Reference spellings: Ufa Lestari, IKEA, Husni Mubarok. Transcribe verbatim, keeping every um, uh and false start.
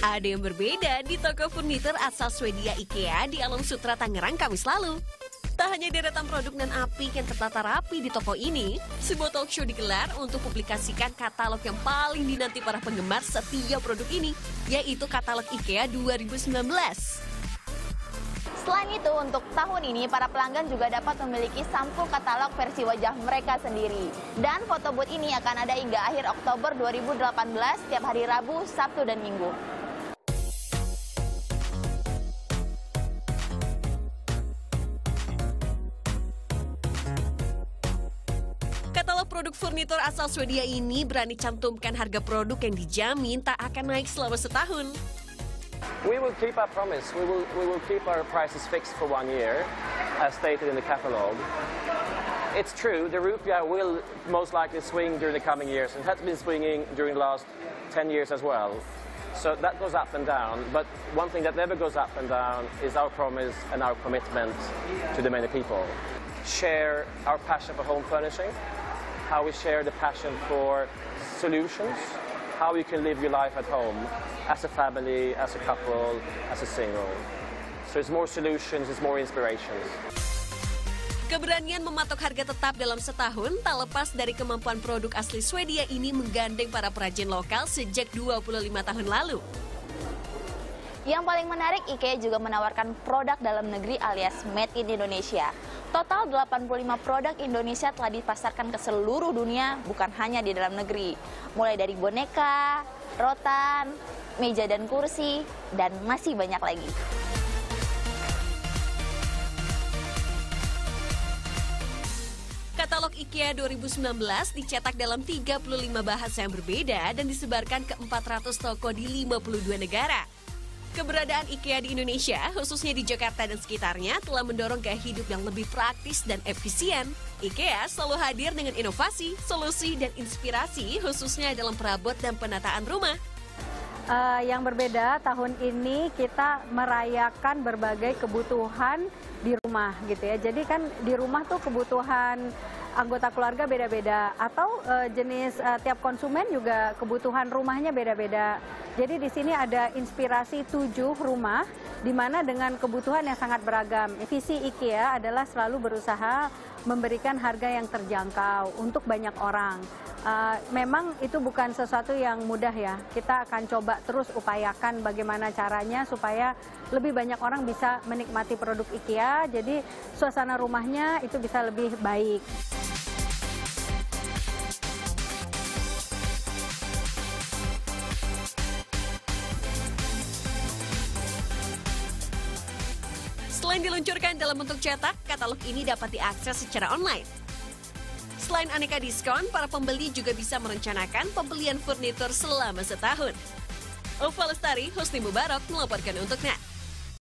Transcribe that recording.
Ada yang berbeda di toko furnitur asal Swedia IKEA di Alun Sutra, Tangerang, Kamis lalu. Tak hanya deretan produk nan apik yang tertata rapi di toko ini, sebuah talk show digelar untuk publikasikan katalog yang paling dinanti para penggemar setiap produk ini, yaitu katalog IKEA dua ribu sembilan belas. Selain itu, untuk tahun ini para pelanggan juga dapat memiliki sampul katalog versi wajah mereka sendiri. Dan foto booth ini akan ada hingga akhir Oktober dua ribu delapan belas setiap hari Rabu, Sabtu, dan Minggu. Katalog produk furnitur asal Swedia ini berani cantumkan harga produk yang dijamin tak akan naik selama setahun. We will keep our promise. We will we will keep our prices fixed for one year, as stated in the catalog. It's true, the rupiah will most likely swing during the coming years, and has been swinging during the last ten years as well. So that goes up and down. But one thing that never goes up and down is our promise and our commitment to the many people. Share our passion for home furnishing. How we share the passion for solutions, how you can live your life at home, as a family, as a couple, as a single. So it's more solutions, it's more inspirations. Keberanian mematok harga tetap dalam setahun tak lepas dari kemampuan produk asli Swedia ini menggandeng para perajin lokal sejak dua puluh lima tahun lalu. Yang paling menarik, IKEA juga menawarkan produk dalam negeri alias Made in Indonesia. Total delapan puluh lima produk Indonesia telah dipasarkan ke seluruh dunia, bukan hanya di dalam negeri. Mulai dari boneka, rotan, meja dan kursi, dan masih banyak lagi. Katalog IKEA dua ribu sembilan belas dicetak dalam tiga puluh lima bahasa yang berbeda dan disebarkan ke empat ratus toko di lima puluh dua negara. Keberadaan IKEA di Indonesia, khususnya di Jakarta dan sekitarnya, telah mendorong gaya hidup yang lebih praktis dan efisien. IKEA selalu hadir dengan inovasi, solusi, dan inspirasi, khususnya dalam perabot dan penataan rumah. Uh, yang berbeda, tahun ini kita merayakan berbagai kebutuhan di rumah, gitu ya. Jadi kan di rumah tuh kebutuhan anggota keluarga beda-beda, atau uh, jenis uh, tiap konsumen juga kebutuhan rumahnya beda-beda. Jadi di sini ada inspirasi tujuh rumah, di mana dengan kebutuhan yang sangat beragam. Visi IKEA adalah selalu berusaha memberikan harga yang terjangkau untuk banyak orang. Uh, memang itu bukan sesuatu yang mudah ya. Kita akan coba terus upayakan bagaimana caranya supaya lebih banyak orang bisa menikmati produk IKEA. Jadi suasana rumahnya itu bisa lebih baik. Selain diluncurkan dalam bentuk cetak, katalog ini dapat diakses secara online. Selain aneka diskon, para pembeli juga bisa merencanakan pembelian furnitur selama setahun. Ufa Lestari, Husni Mubarok melaporkan untuk N E T.